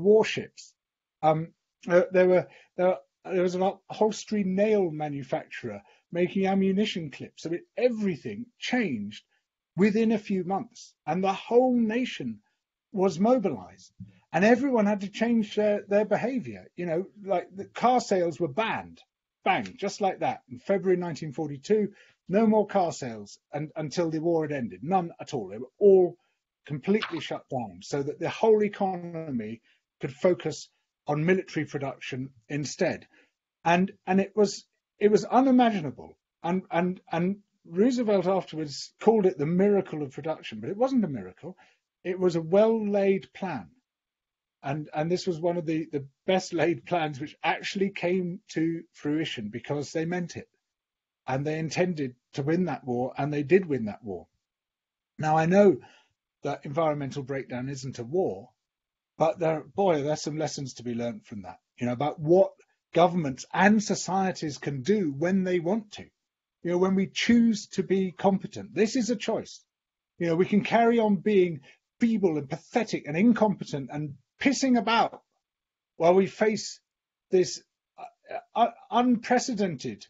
warships. There was an upholstery nail manufacturer making ammunition clips. I mean, everything changed within a few months, and the whole nation was mobilized, and everyone had to change their behavior. You know, like the car sales were banned, bang, just like that. In February 1942, no more car sales until the war had ended, none at all. They were all completely shut down so that the whole economy could focus on military production instead. And it was unimaginable. And Roosevelt afterwards called it the miracle of production, but it wasn't a miracle. It was a well-laid plan. And this was one of the best laid plans which actually came to fruition because they meant it. And they intended to win that war, and they did win that war. Now, I know that environmental breakdown isn't a war, but there's some lessons to be learned from that, you know, about what governments and societies can do when they want to, you know, when we choose to be competent. This is a choice. You know, we can carry on being feeble and pathetic and incompetent and pissing about while we face this unprecedented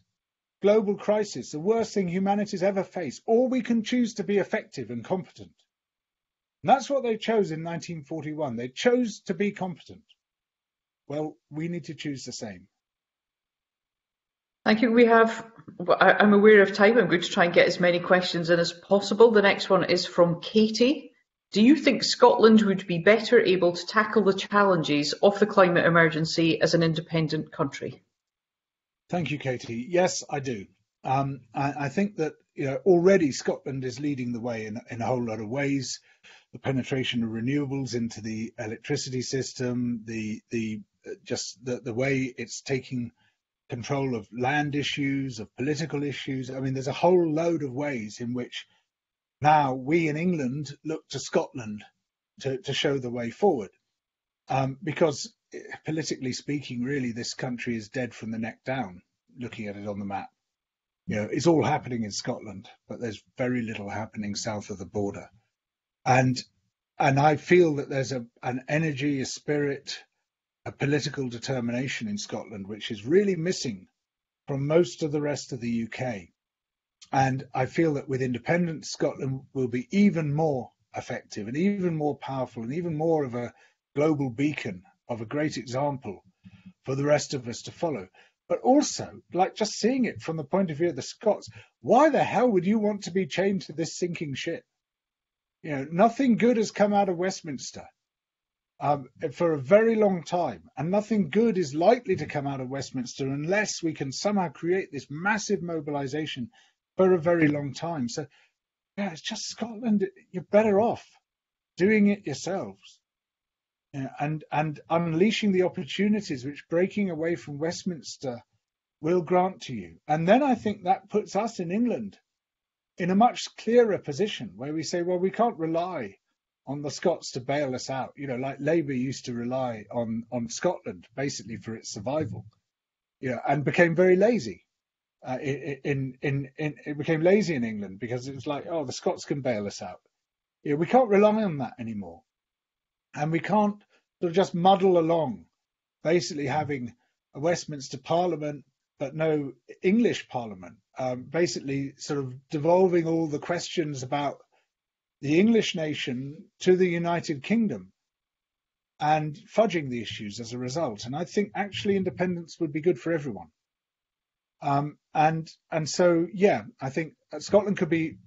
global crisis, the worst thing humanity's ever faced, or we can choose to be effective and competent. And that's what they chose in 1941. They chose to be competent. Well, we need to choose the same. Thank you. I'm aware of time. I'm going to try and get as many questions in as possible. The next one is from Katie. Do you think Scotland would be better able to tackle the challenges of the climate emergency as an independent country? Thank you, Katie. Yes, I do. I think that, you know, already Scotland is leading the way in a whole lot of ways. The penetration of renewables into the electricity system, the way it's taking control of land issues, of political issues. I mean, there's a whole load of ways in which now we in England look to Scotland to show the way forward, because politically speaking, really, this country is dead from the neck down, looking at it on the map. You know, it's all happening in Scotland, but there's very little happening south of the border. And I feel that there's an energy, a spirit, a political determination in Scotland, which is really missing from most of the rest of the UK. And I feel that with independence, Scotland will be even more effective and even more powerful and even more of a global beacon, of a great example for the rest of us to follow. But also, like, just seeing it from the point of view of the Scots, why the hell would you want to be chained to this sinking ship? You know, nothing good has come out of Westminster for a very long time, and nothing good is likely to come out of Westminster unless we can somehow create this massive mobilization for a very long time. So, yeah, it's just Scotland. You're better off doing it yourselves. And unleashing the opportunities which breaking away from Westminster will grant to you. And then I think that puts us in England in a much clearer position where we say, well, we can't rely on the Scots to bail us out, you know, like Labour used to rely on Scotland basically for its survival, you know, and became very lazy. It became lazy in England because it was like, oh, the Scots can bail us out. You know, we can't rely on that anymore, and we can't sort of just muddle along, basically having a Westminster Parliament but no English Parliament, basically sort of devolving all the questions about the English nation to the United Kingdom and fudging the issues as a result. And I think actually independence would be good for everyone. And so, yeah, I think Scotland could be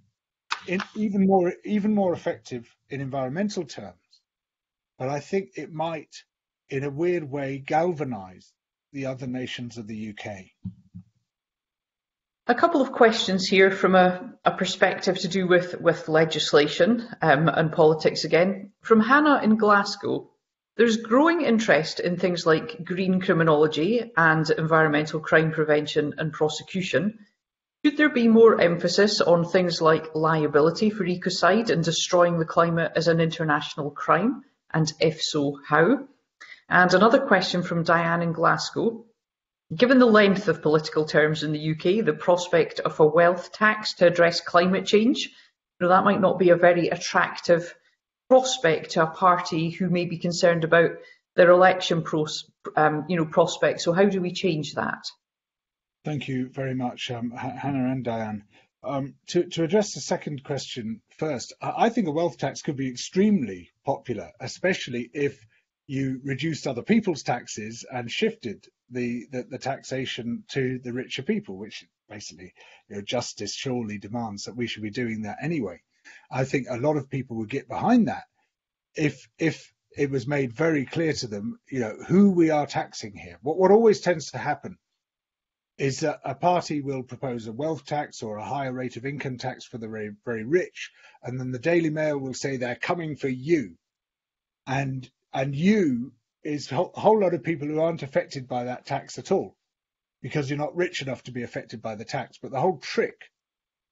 even more effective in environmental terms. But I think it might, in a weird way, galvanize the other nations of the UK. A couple of questions here from a perspective to do with legislation and politics again. From Hannah in Glasgow, there's growing interest in things like green criminology and environmental crime prevention and prosecution. Should there be more emphasis on things like liability for ecocide and destroying the climate as an international crime? And if so, how? And another question from Diane in Glasgow. Given the length of political terms in the UK, the prospect of a wealth tax to address climate change, you know, that might not be a very attractive prospect to a party who may be concerned about their election prospects. So how do we change that? Thank you very much, Hannah and Diane. To address the second question first, I think a wealth tax could be extremely popular, especially if you reduced other people's taxes and shifted the taxation to the richer people, which basically, you know, justice surely demands that we should be doing that anyway. I think a lot of people would get behind that if it was made very clear to them, you know, who we are taxing here. What always tends to happen is that a party will propose a wealth tax or a higher rate of income tax for the very, very rich, and then the Daily Mail will say they're coming for you, and you is a whole lot of people who aren't affected by that tax at all, because you're not rich enough to be affected by the tax. But the whole trick,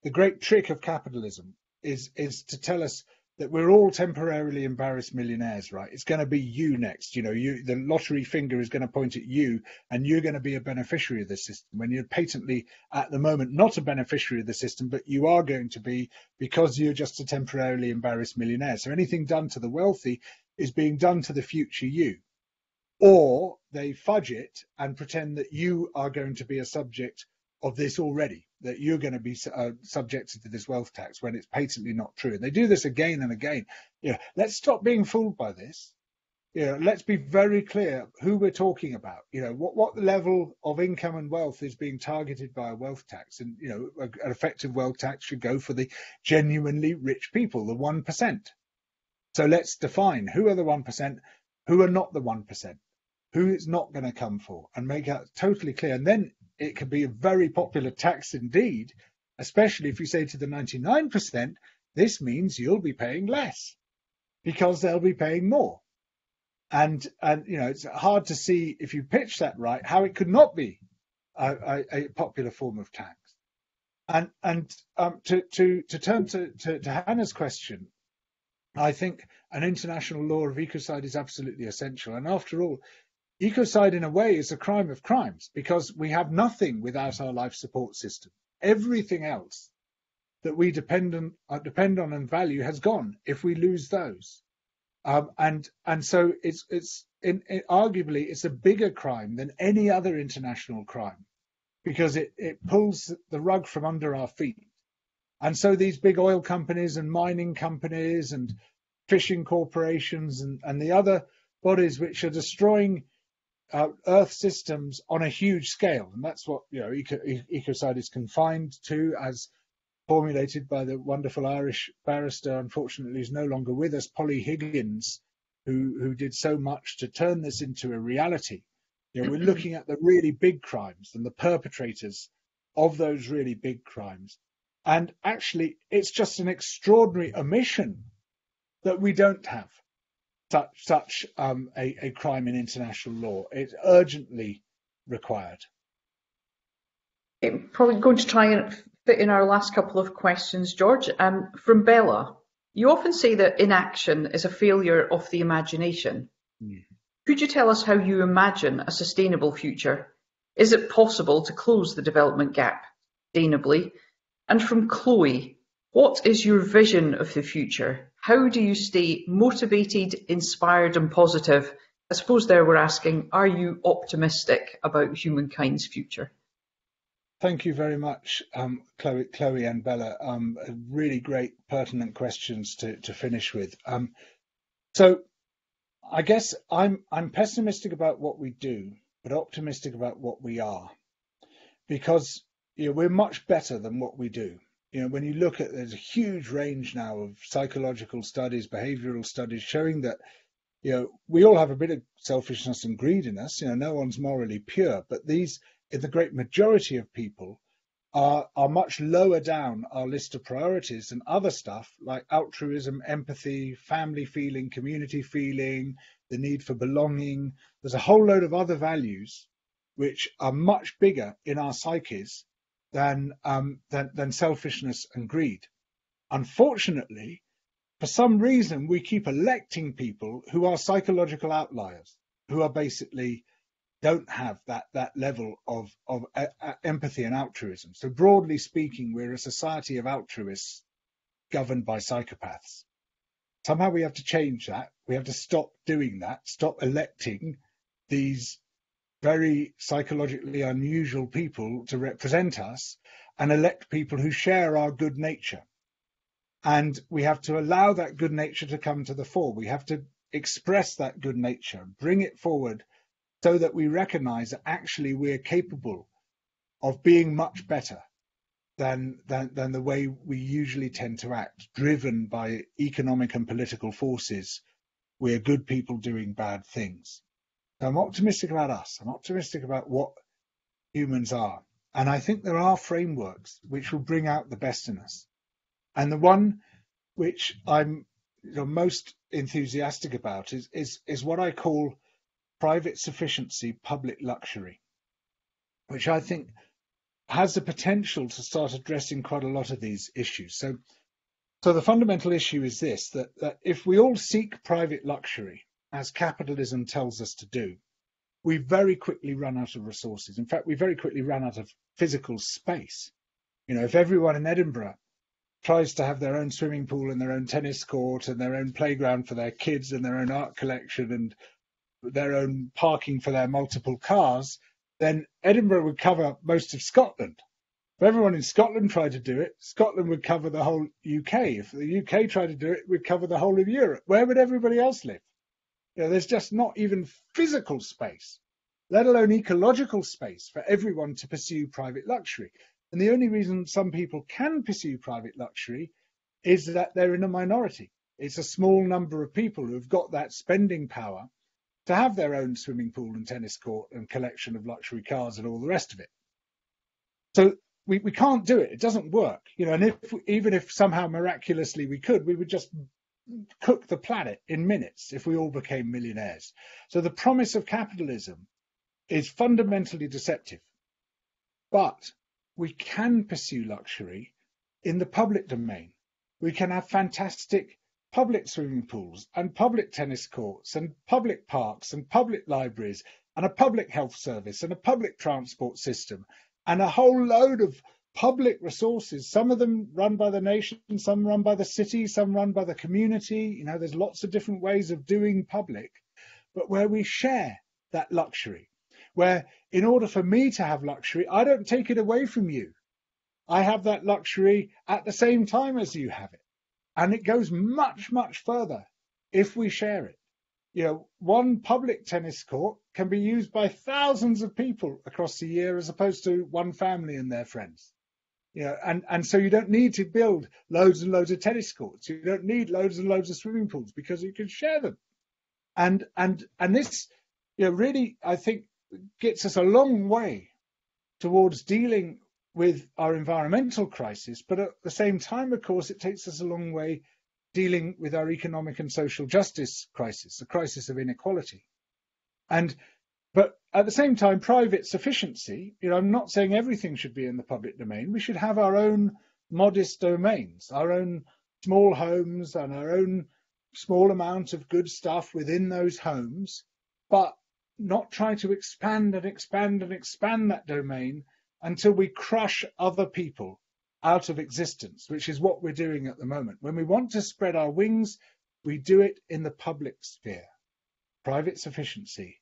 the great trick of capitalism is to tell us that we're all temporarily embarrassed millionaires, right? It's going to be you next. You know, the lottery finger is going to point at you, and you're going to be a beneficiary of the system when you're patently at the moment not a beneficiary of the system, but you are going to be because you're just a temporarily embarrassed millionaire. So anything done to the wealthy is being done to the future you. Or they fudge it and pretend that you are going to be a subject of this already, that you're going to be subjected to this wealth tax, when it's patently not true. And they do this again and again. You know, let's stop being fooled by this. You know, let's be very clear who we're talking about. You know, what level of income and wealth is being targeted by a wealth tax? And, you know, an effective wealth tax should go for the genuinely rich people, the 1%. So let's define who are the 1%, who are not the 1%, who it's not going to come for, and make that totally clear. And then it could be a very popular tax indeed, especially if you say to the 99%, this means you'll be paying less because they'll be paying more. And you know, it's hard to see, if you pitch that right, how it could not be a popular form of tax. And to turn to Hannah's question, I think an international law of ecocide is absolutely essential. And after all, ecocide in a way is a crime of crimes, because we have nothing without our life support system. Everything else that we depend on and value has gone if we lose those. And so it's arguably it's a bigger crime than any other international crime, because it pulls the rug from under our feet. And so these big oil companies and mining companies and fishing corporations and the other bodies which are destroying Earth systems on a huge scale, and that's what, you know, ecocide is confined to, as formulated by the wonderful Irish barrister, unfortunately who's no longer with us, Polly Higgins, who did so much to turn this into a reality. You know, we're looking at the really big crimes and the perpetrators of those really big crimes, and actually it's just an extraordinary omission that we don't have such a crime in international law. It's urgently required. I'm probably going to try and fit in our last couple of questions, George. From Bella, you often say that inaction is a failure of the imagination. Yeah. Could you tell us how you imagine a sustainable future? Is it possible to close the development gap sustainably? And from Chloe, what is your vision of the future? How do you stay motivated, inspired and positive? I suppose there we're asking, are you optimistic about humankind's future? Thank you very much, Chloe and Bella. Really great pertinent questions to finish with. So I guess I'm pessimistic about what we do, but optimistic about what we are, because we're much better than what we do. When you look at, there's a huge range now of psychological studies, behavioral studies showing that we all have a bit of selfishness and greed in us. No one's morally pure, but these, in the great majority of people, are much lower down our list of priorities than other stuff like altruism, empathy, family feeling, community feeling, the need for belonging. There's a whole load of other values which are much bigger in our psyches than selfishness and greed. Unfortunately, for some reason, we keep electing people who are psychological outliers, who are basically don't have that level of empathy and altruism. So broadly speaking, we're a society of altruists governed by psychopaths. Somehow we have to change that. We have to stop doing that, stop electing these very psychologically unusual people to represent us, and elect people who share our good nature. And we have to allow that good nature to come to the fore. We have to express that good nature, bring it forward, so that we recognize that actually we're capable of being much better than the way we usually tend to act, driven by economic and political forces. We're good people doing bad things. So I'm optimistic about us. I'm optimistic about what humans are. And I think there are frameworks which will bring out the best in us. And the one which I'm most enthusiastic about is what I call private sufficiency, public luxury, which I think has the potential to start addressing quite a lot of these issues. So the fundamental issue is this, that if we all seek private luxury, as capitalism tells us to do, we very quickly run out of resources. In fact, we very quickly run out of physical space. If everyone in Edinburgh tries to have their own swimming pool and their own tennis court and their own playground for their kids and their own art collection and their own parking for their multiple cars, then Edinburgh would cover most of Scotland. If everyone in Scotland tried to do it, Scotland would cover the whole UK. If the UK tried to do it, it would cover the whole of Europe. Where would everybody else live? There's just not even physical space, let alone ecological space, for everyone to pursue private luxury. And the only reason some people can pursue private luxury is that they're in a minority. It's a small number of people who've got that spending power to have their own swimming pool and tennis court and collection of luxury cars and all the rest of it. So we can't do it. It doesn't work. And even if somehow miraculously we could, we would just cook the planet in minutes if we all became millionaires. So the promise of capitalism is fundamentally deceptive. But we can pursue luxury in the public domain. We can have fantastic public swimming pools and public tennis courts and public parks and public libraries and a public health service and a public transport system and a whole load of public resources, some of them run by the nation, some run by the city, some run by the community. There's lots of different ways of doing public, but where we share that luxury, where in order for me to have luxury, I don't take it away from you. I have that luxury at the same time as you have it. And it goes much, much further if we share it. One public tennis court can be used by thousands of people across the year as opposed to one family and their friends. And so you don't need to build loads and loads of tennis courts. You don't need loads and loads of swimming pools because you can share them. And this really, I think, gets us a long way towards dealing with our environmental crisis, but at the same time, of course, it takes us a long way dealing with our economic and social justice crisis, the crisis of inequality. And But at the same time, private sufficiency, you know, I'm not saying everything should be in the public domain. We should have our own modest domains, our own small homes and our own small amount of good stuff within those homes, but not try to expand and expand and expand that domain until we crush other people out of existence, which is what we're doing at the moment. When we want to spread our wings, we do it in the public sphere. Private sufficiency,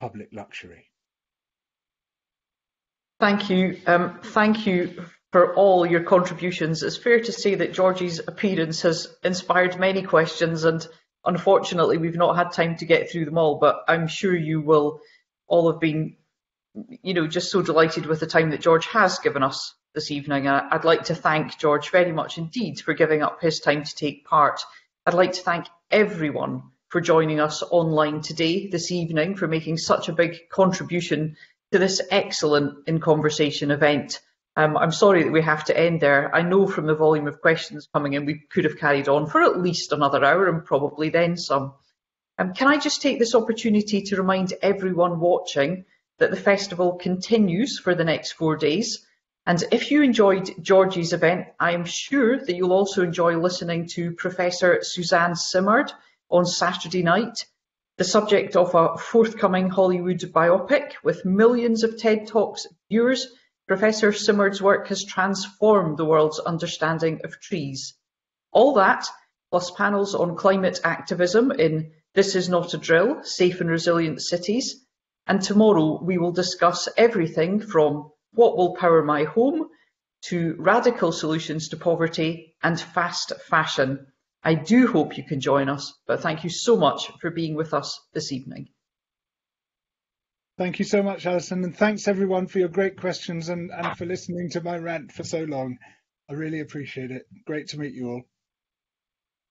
public luxury. Thank you. Thank you for all your contributions. It's fair to say that George's appearance has inspired many questions, and unfortunately we've not had time to get through them all, but I'm sure you will all have been, you know, just so delighted with the time that George has given us this evening. And I'd like to thank George very much indeed for giving up his time to take part. I'd like to thank everyone for joining us online today, this evening, for making such a big contribution to this excellent In Conversation event. I'm sorry that we have to end there. I know from the volume of questions coming in, we could have carried on for at least another hour and probably then some. Can I just take this opportunity to remind everyone watching that the festival continues for the next 4 days. And if you enjoyed George's event, I'm sure that you'll also enjoy listening to Professor Suzanne Simard on Saturday night, the subject of a forthcoming Hollywood biopic. With millions of TED Talks viewers, Professor Simard's work has transformed the world's understanding of trees. All that, plus panels on climate activism in This Is Not a Drill, Safe and Resilient Cities. And tomorrow we will discuss everything from What Will Power My Home to Radical Solutions to Poverty and Fast Fashion. I do hope you can join us, but thank you so much for being with us this evening. Thank you so much, Alison, and thanks everyone for your great questions and for listening to my rant for so long. I really appreciate it. Great to meet you all.